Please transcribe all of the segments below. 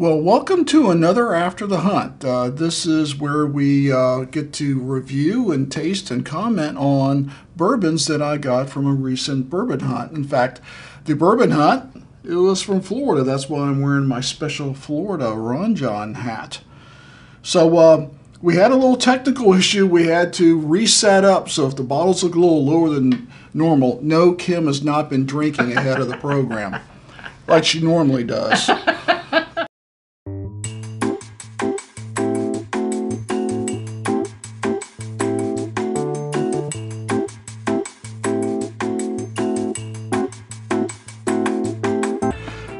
Well, welcome to another After the Hunt. This is where we get to review and taste and comment on bourbons that I got from a recent bourbon hunt. In fact, the bourbon hunt, it was from Florida. That's why I'm wearing my special Florida Ron John hat. So we had a little technical issue. We had to reset up. So if the bottles look a little lower than normal, no, Kim has not been drinking ahead of the program like she normally does.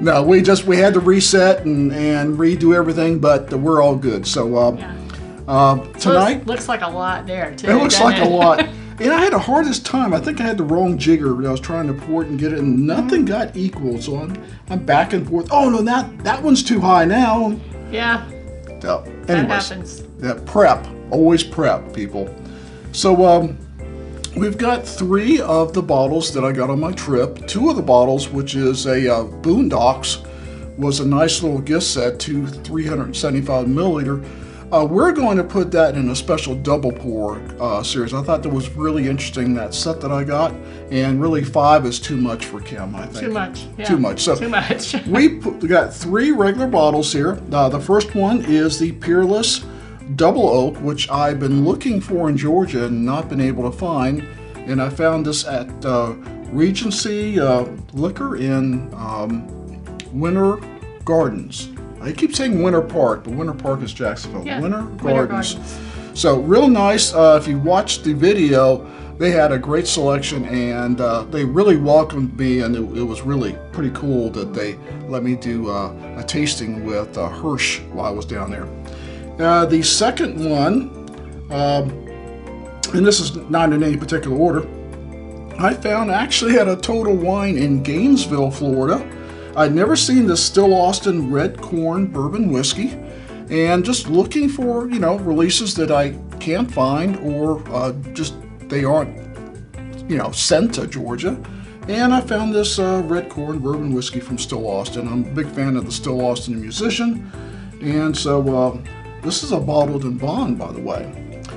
No, we had to reset and redo everything, but we're all good. So tonight looks like a lot there too. It looks like a lot, and I had the hardest time. I think I had the wrong jigger when I was trying to pour it and get it, and nothing got equal. So I'm back and forth. Oh no, that one's too high now. Yeah. So, anyways, that happens. That prep, always prep, people. So we've got three of the bottles that I got on my trip. Two of the bottles, which is a Boondocks, was a nice little gift set to 375 milliliter. We're going to put that in a special double pour series. I thought that was really interesting, that set that I got, and really 5 is too much for Kim, I think. Too much. Yeah. Too much. So too much. we got three regular bottles here. The first one is the Peerless Double Oak, which I've been looking for in Georgia and not been able to find, and I found this at Regency Liquor in Winter Gardens. I keep saying Winter Park, but Winter Park is Jacksonville. Yeah, Winter Gardens. So real nice. If you watched the video, they had a great selection, and they really welcomed me, and it was really pretty cool that they let me do a tasting with Hirsch while I was down there. The second one, and this is not in any particular order, I found actually at a Total Wine in Gainesville, Florida. I'd never seen this Still Austin Red Corn Bourbon Whiskey, and just looking for, you know, releases that I can't find, or just they aren't, you know, sent to Georgia. And I found this Red Corn Bourbon Whiskey from Still Austin. I'm a big fan of the Still Austin musician, and so this is a bottled and bond, by the way.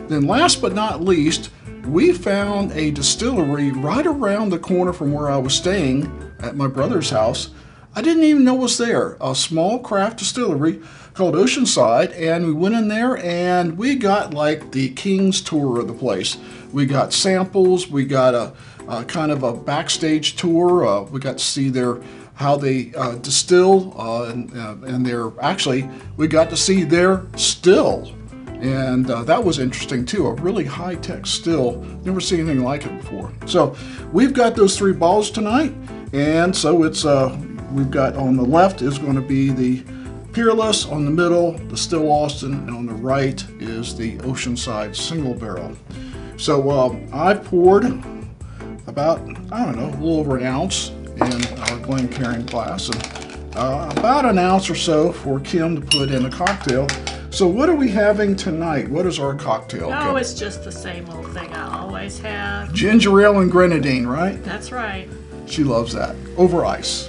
Then last but not least, we found a distillery right around the corner from where I was staying at my brother's house. I didn't even know it was there. A small craft distillery called Oceanside, and we went in there and we got like the king's tour of the place. We got samples, we got a kind of a backstage tour. We got to see how they distill, and we got to see their still, and that was interesting too, a really high-tech still. Never seen anything like it before. So we've got those three bottles tonight, and so it's we've got on the left is going to be the Peerless, on the middle the Still Austin, and on the right is the Oceanside single barrel. So I poured about, I don't know, a little over an ounce in our Glencairn glass, and about an ounce or so for Kim to put in a cocktail. So what are we having tonight? What is our cocktail? Oh, it's just the same old thing I always have. Ginger ale and grenadine, right? That's right. She loves that. Over ice.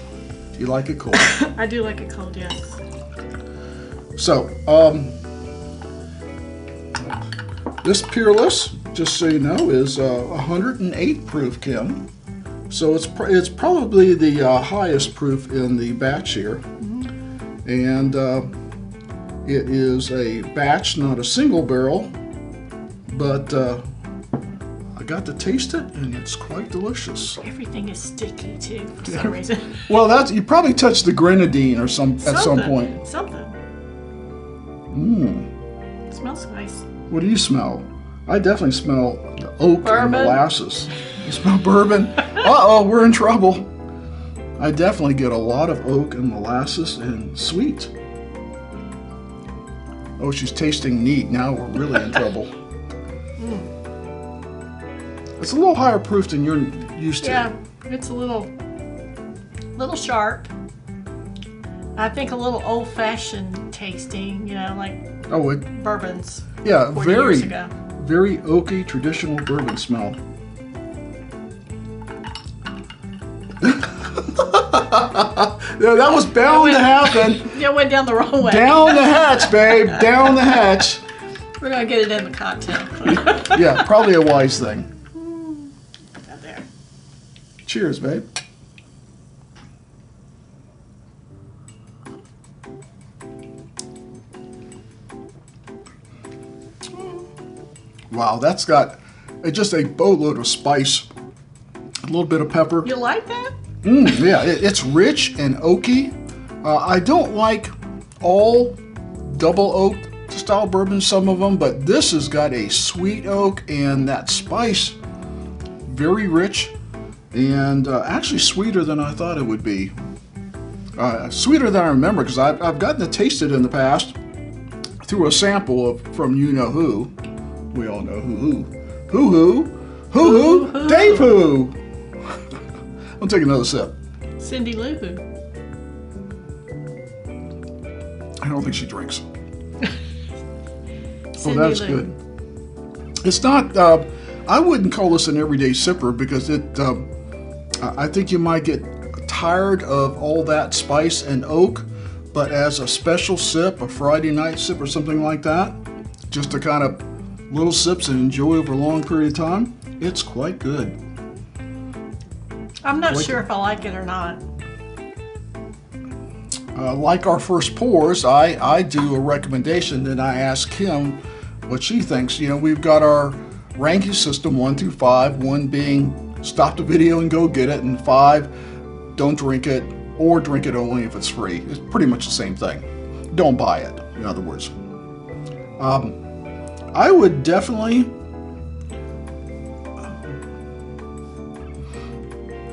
Do you like it cold? I do like it cold, yes. So, this Peerless, just so you know, is 108 proof, Kim. So it's probably the highest proof in the batch here, and it is a batch, not a single barrel, but I got to taste it, and it's quite delicious. Everything is sticky too, for some reason. Well, you probably touched the grenadine or at some point. Something. Mmm. It smells nice. What do you smell? I definitely smell the oak and molasses. You smell bourbon? Uh-oh, we're in trouble. I definitely get a lot of oak and molasses and sweet. Oh, she's tasting neat. Now we're really in trouble. Mm. It's a little higher proof than you're used to. Yeah, it's a little sharp. I think a little old-fashioned tasting, you know, like bourbons. Yeah, 40 years ago. Very oaky, traditional bourbon smell. That was bound to happen. You went down the wrong way. Down the hatch, babe. Down the hatch. We're going to get it in the cocktail. Yeah, probably a wise thing. Out there. Cheers, babe. Wow, that's got just a boatload of spice, a little bit of pepper. You like that? Yeah, it's rich and oaky. I don't like all double oak style bourbons, some of them, but this has got a sweet oak and that spice, very rich, and actually sweeter than I thought it would be. Sweeter than I remember, because I've gotten to taste it in the past through a sample from you know who. We all know who, Dave who. I'll take another sip. Cindy Lou Who. I don't think she drinks. Oh, that's good. It's not, I wouldn't call this an everyday sipper because it, I think you might get tired of all that spice and oak, but as a special sip, a Friday night sip or something like that, just to kind of little sips and enjoy over a long period of time, it's quite good. I'm not sure if I like it or not. Like our first pours, I do a recommendation, then I ask Kim what she thinks. You know, we've got our ranking system 1 through 5, 1 being stop the video and go get it, and 5, don't drink it, or drink it only if it's free. It's pretty much the same thing. Don't buy it, in other words. I would definitely,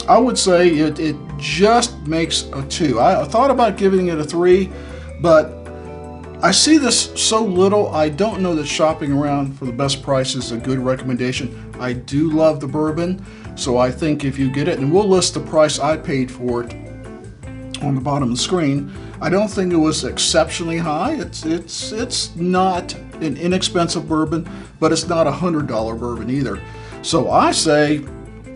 I would say it just makes a 2. I thought about giving it a 3, but I see this so little, I don't know that shopping around for the best price is a good recommendation. I do love the bourbon, so I think if you get it, and we'll list the price I paid for it on the bottom of the screen. I don't think it was exceptionally high. It's not an inexpensive bourbon, but it's not $100 bourbon either. So I say,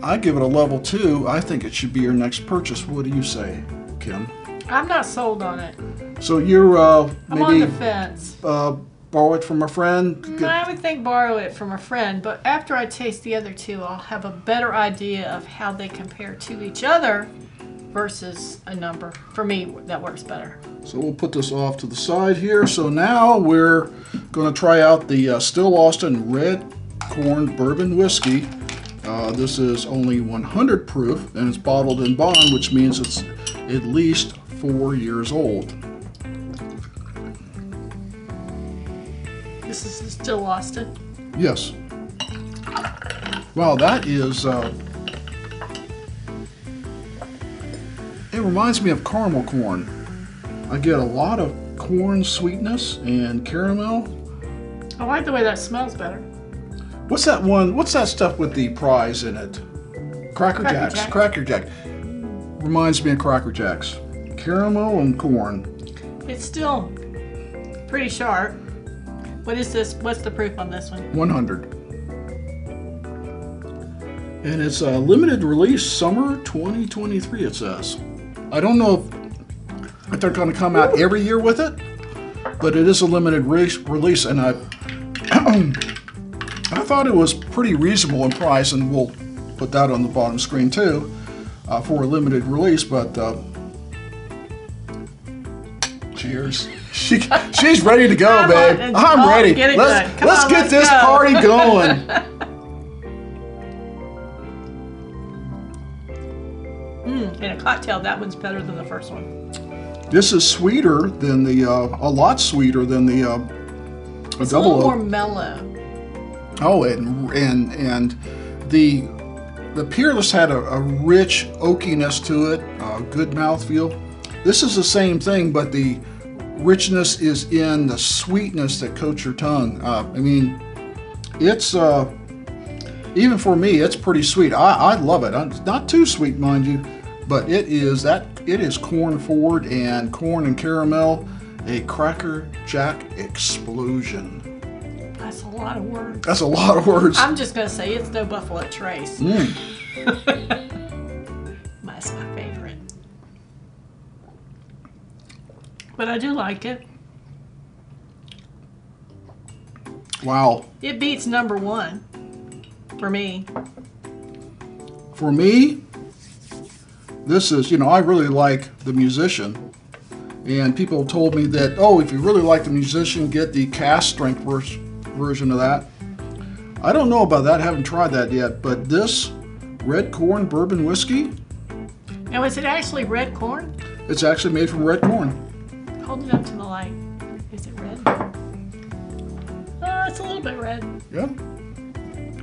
I give it a level 2. I think it should be your next purchase. What do you say, Kim? I'm not sold on it. So you're maybe, I'm on the fence. Borrow it from a friend? I would think borrow it from a friend, but after I taste the other two, I'll have a better idea of how they compare to each other versus a number. For me, that works better. So we'll put this off to the side here. So now we're going to try out the Still Austin Red Corn Bourbon Whiskey. This is only 100 proof, and it's bottled in bond, which means it's at least 4 years old. This is Still Austin? Yes. Wow, that is... it reminds me of caramel corn. I get a lot of corn sweetness and caramel. I like the way that smells better. What's that one? What's that stuff with the prize in it? Cracker Jacks. Cracker Jack. Reminds me of Cracker Jacks. Caramel and corn. It's still pretty sharp. What is this? What's the proof on this one? 100. And it's a limited release summer 2023, it says. I don't know if they're going to come out every year with it, but it is a limited release, and I thought it was pretty reasonable in price, and we'll put that on the bottom screen too for a limited release. But cheers! She's ready to go, babe. I'm ready. Let's get this party going. In a cocktail, that one's better than the first one. This is sweeter than the, a lot sweeter than the it's double oak. A little more mellow. Oh, and the Peerless had a rich oakiness to it, good mouthfeel. This is the same thing, but the richness is in the sweetness that coats your tongue. I mean, it's even for me, it's pretty sweet. I love it. It's not too sweet, mind you, but it is that it is corn forward and corn and caramel, a Cracker Jack explosion. That's a lot of words. That's a lot of words. I'm just going to say it's no Buffalo Trace. That's my favorite. But I do like it. Wow. It beats number one for me. For me, this is, you know, I really like The Musician. And people told me that, oh, if you really like The Musician, get the cast strength version of that. I don't know about that. I haven't tried that yet. But this red corn bourbon whiskey. Now, is it actually red corn? It's actually made from red corn. Hold it up to the light. Is it red? It's a little bit red. Yeah.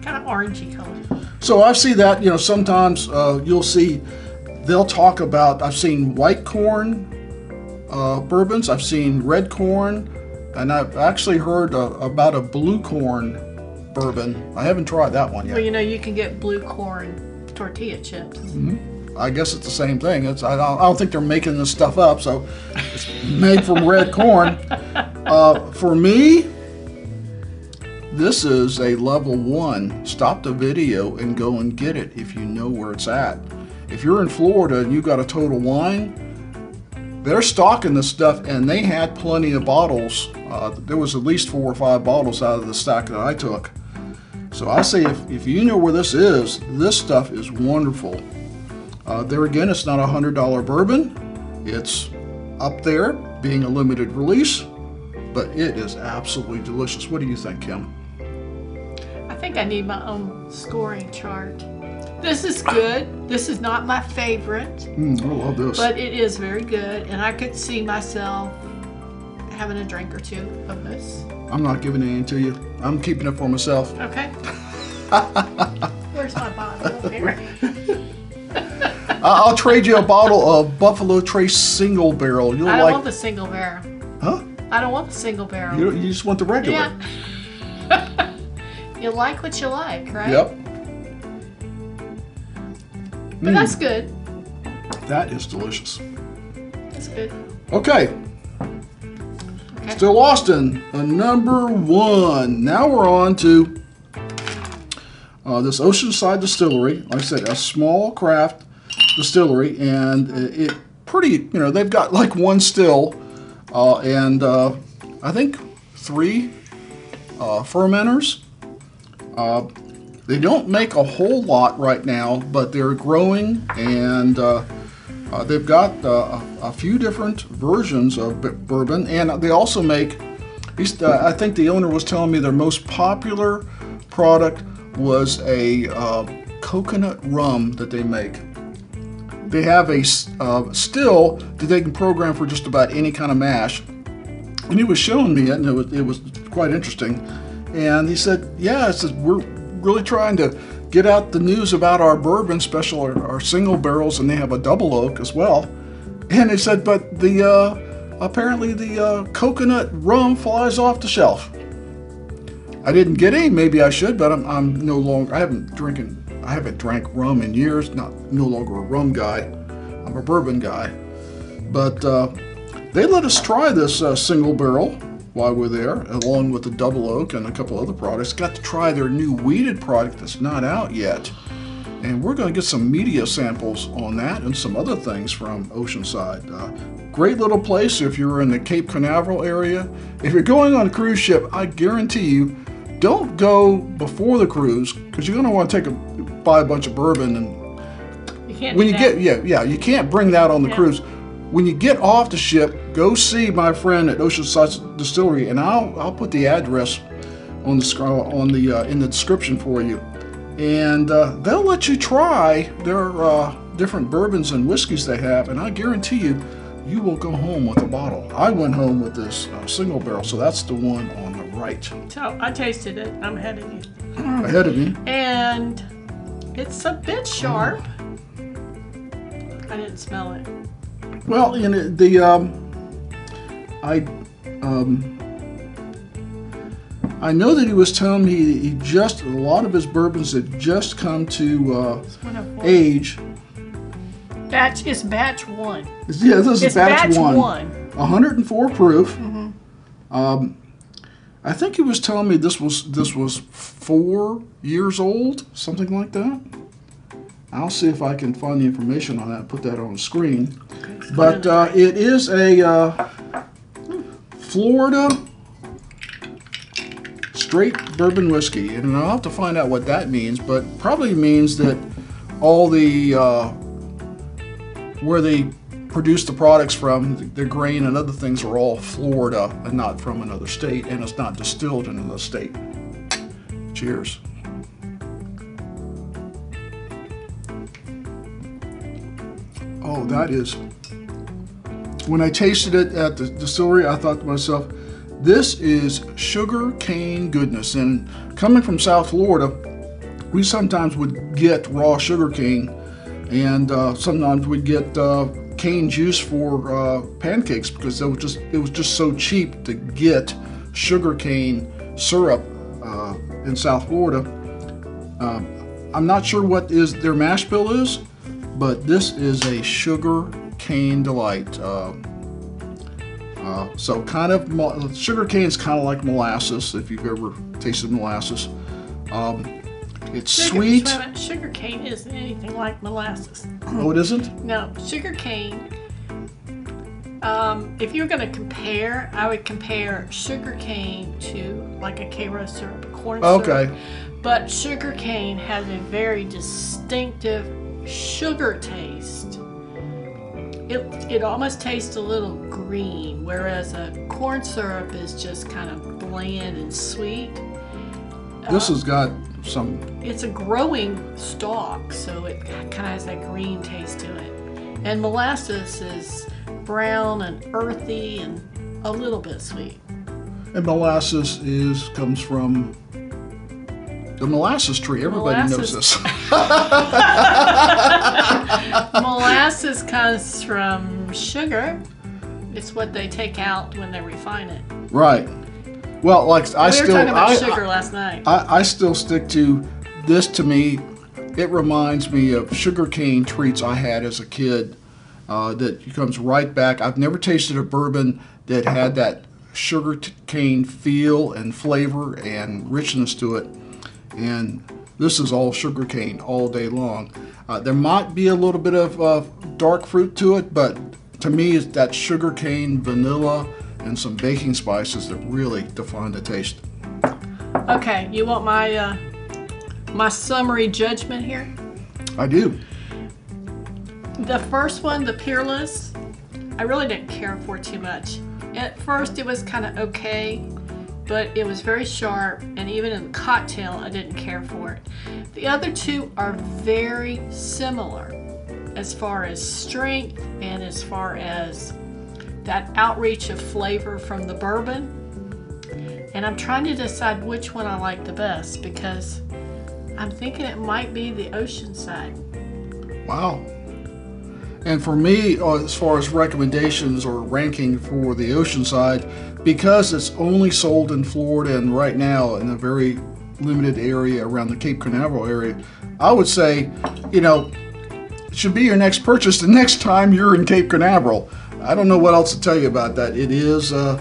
Kind of orangey color. So I've seen that, you know, sometimes you'll see, they'll talk about, I've seen white corn bourbons, I've seen red corn, and I've actually heard about a blue corn bourbon. I haven't tried that one yet. Well, you know, you can get blue corn tortilla chips. Mm-hmm. I guess it's the same thing. It's, I don't think they're making this stuff up, so it's made from red corn. For me, this is a level one. Stop the video and go and get it if you know where it's at. If you're in Florida and you've got a Total Wine, they're stocking this stuff, and they had plenty of bottles. There was at least 4 or 5 bottles out of the stock that I took. So I say, if you know where this stuff is wonderful. There again, it's not a $100 bourbon. It's up there, being a limited release, but it is absolutely delicious. What do you think, Kim? I think I need my own scoring chart. This is good. This is not my favorite. I love this. But it is very good, and I could see myself having a drink or two of this. I'm not giving any to you. I'm keeping it for myself. Okay. Where's my bottle? Here. I'll trade you a bottle of Buffalo Trace Single Barrel. You'll I don't want the single barrel. Huh? I don't want the single barrel. You just want the regular. Yeah. You like what you like, right? Yep. But that's good. That is delicious. That's good. Okay. Still Austin, number one. Now we're on to this Oceanside Distillery. Like I said, a small craft distillery, and it pretty, you know, they've got like one still, and I think 3 fermenters. They don't make a whole lot right now, but they're growing, and they've got a few different versions of bourbon, and they also make, I think the owner was telling me their most popular product was a coconut rum that they make. They have a still that they can program for just about any kind of mash, and he was showing me it, and it was quite interesting, and he said, yeah, it says, we're really trying to get out the news about our bourbon special, our single barrels, and they have a double oak as well. And they said, but the apparently the coconut rum flies off the shelf. I didn't get any. Maybe I should, but I'm no longer. I haven't drank rum in years. No longer a rum guy. I'm a bourbon guy. But they let us try this single barrel while we're there, along with the double oak and a couple other products. Got to try their new weeded product that's not out yet. And we're going to get some media samples on that and some other things from Oceanside. Great little place if you're in the Cape Canaveral area. If you're going on a cruise ship, I guarantee you, don't go before the cruise, because you're going to want to buy a bunch of bourbon. And you can't you can't bring that on the cruise. When you get off the ship, go see my friend at Oceanside Distillery, and I'll put the address on the in the description for you, and they'll let you try their different bourbons and whiskeys they have, and I guarantee you, you will go home with a bottle. I went home with this single barrel, so that's the one on the right. So I tasted it. I'm ahead of you. Ahead of me. And it's a bit sharp. I didn't smell it. Well, in the I know that he was telling me he just a lot of his bourbons had just come to age. That is batch one. Yeah, this is batch one. 104 proof. Mm-hmm. I think he was telling me this was 4 years old, something like that. I'll see if I can find the information on that and put that on the screen. But it is a Florida straight bourbon whiskey, and I'll have to find out what that means, but probably means that all the where they produce the products from, the grain and other things, are all Florida and not from another state, and it's not distilled in another state. Cheers. Oh, that is, when I tasted it at the distillery, I thought to myself, this is sugar cane goodness. And coming from South Florida, we sometimes would get raw sugar cane, and sometimes we'd get cane juice for pancakes, because it was just so cheap to get sugar cane syrup in South Florida. I'm not sure what is their mash bill is, but this is a sugar cane delight. So kind of, sugar cane is kind of like molasses, if you've ever tasted molasses. It's sweet. Sugar cane isn't anything like molasses. Oh, it isn't? No, sugar cane. If you're going to compare, I would compare sugar cane to like a K-Ro syrup, corn syrup. Okay. But sugar cane has a very distinctive sugar taste. It almost tastes a little green, whereas a corn syrup is just kind of bland and sweet. This has got some... It's a growing stalk, so it kind of has that green taste to it. And molasses is brown and earthy and a little bit sweet. And molasses comes from the molasses tree. Everybody knows this. Molasses comes from sugar. It's what they take out when they refine it. Right. Well, like I still stick to this. To me, it reminds me of sugarcane treats I had as a kid. That comes right back. I've never tasted a bourbon that had that sugarcane feel and flavor and richness to it. And this is all sugar cane all day long. There might be a little bit of dark fruit to it, but to me it's that sugar cane, vanilla, and some baking spices that really define the taste. Okay, you want my summary judgment here? I do. The first one, the Peerless, I really didn't care for too much. At first it was kind of okay, but it was very sharp, and even in the cocktail, I didn't care for it. The other two are very similar as far as strength and as far as that outreach of flavor from the bourbon. And I'm trying to decide which one I like the best, because I'm thinking it might be the Oceanside. Wow. And for me, as far as recommendations or ranking for the Oceanside, because it's only sold in Florida and right now in a very limited area around the Cape Canaveral area, I would say, you know, it should be your next purchase the next time you're in Cape Canaveral. I don't know what else to tell you about that. It is a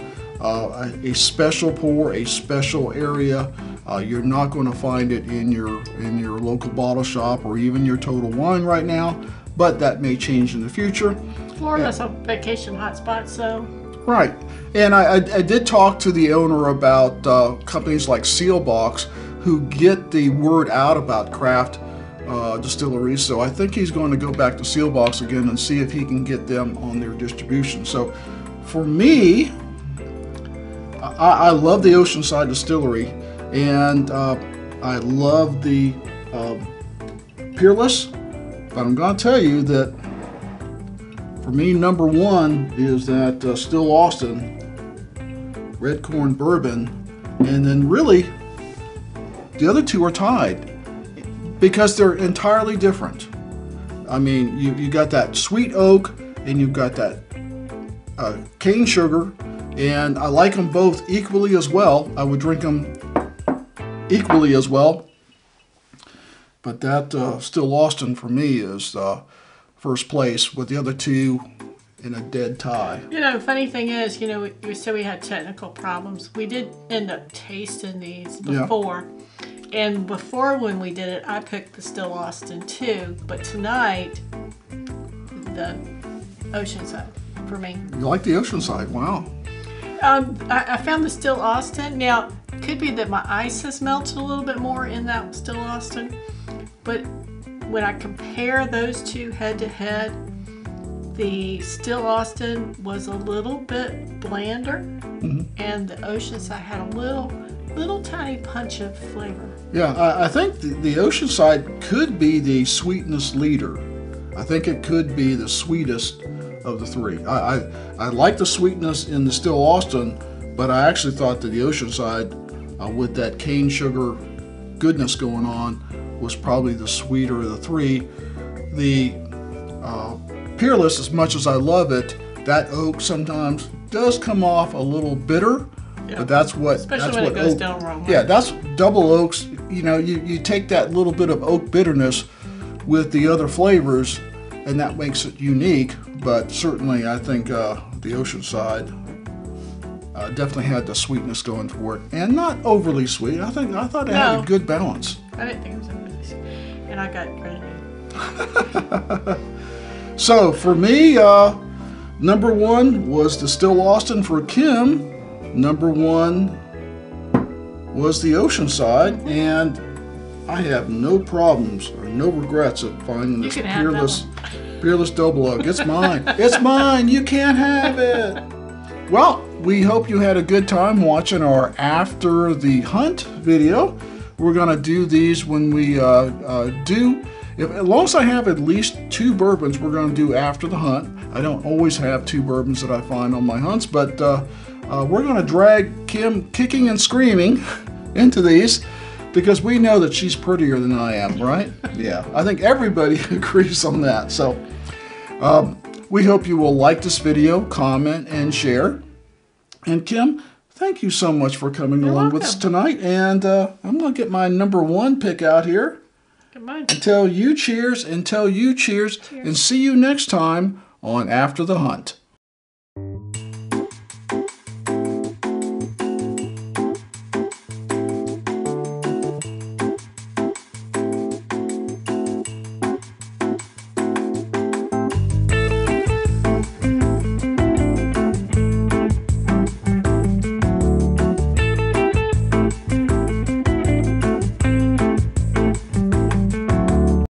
special pour, a special area. You're not going to find it in your local bottle shop or even your Total Wine right now. But that may change in the future. Florida's a vacation hotspot, so. Right, and I did talk to the owner about companies like Sealbox, who get the word out about craft distilleries. So I think he's going to go back to Sealbox again and see if he can get them on their distribution. So for me, I love the Oceanside Distillery, and I love the Peerless. But I'm going to tell you that for me, number one is that Still Austin Red Corn Bourbon, and then really the other two are tied because they're entirely different. I mean, you got that sweet oak and you've got that cane sugar, and I like them both equally as well. I would drink them equally as well. But that Still Austin for me is first place, with the other two in a dead tie. You know, funny thing is, you know, we said we had technical problems. We did end up tasting these before. Yeah. And before when we did it, I picked the Still Austin too. But tonight, the Oceanside for me. You like the Oceanside, wow. I found the Still Austin. Now, could be that my ice has melted a little bit more in that Still Austin, but when I compare those two head to head, the Still Austin was a little bit blander, and the Oceanside had a little tiny punch of flavor. Yeah, I think the Oceanside could be the sweetness leader. I think it could be the sweetest of the three. I like the sweetness in the Still Austin, but I actually thought that the Oceanside, with that cane sugar goodness going on, was probably the sweeter of the three. The Peerless, as much as I love it, that oak sometimes does come off a little bitter. Yeah. But that's what, especially when it goes down wrong. Yeah, that's double oaks. You know, you take that little bit of oak bitterness with the other flavors, and that makes it unique. But certainly, I think the Oceanside definitely had the sweetness going for it, and not overly sweet. I thought it had a good balance. I didn't think it was overly sweet, and I got credit. So for me, number one was the Still Austin for Kim. Number one was the Oceanside, and I have no problems or no regrets of finding this Peerless Double Oak. It's mine. It's mine. You can't have it. Well, we hope you had a good time watching our After the Hunt video. We're going to do these when we as long as I have at least two bourbons, we're going to do After the Hunt. I don't always have two bourbons that I find on my hunts, but we're going to drag Kim kicking and screaming into these because we know that she's prettier than I am, right? Yeah, I think everybody agrees on that. So we hope you will like this video, comment, and share. And Kim, thank you so much for coming along with us tonight. And I'm going to get my number one pick out here. Until you cheers, and see you next time on After the Hunt.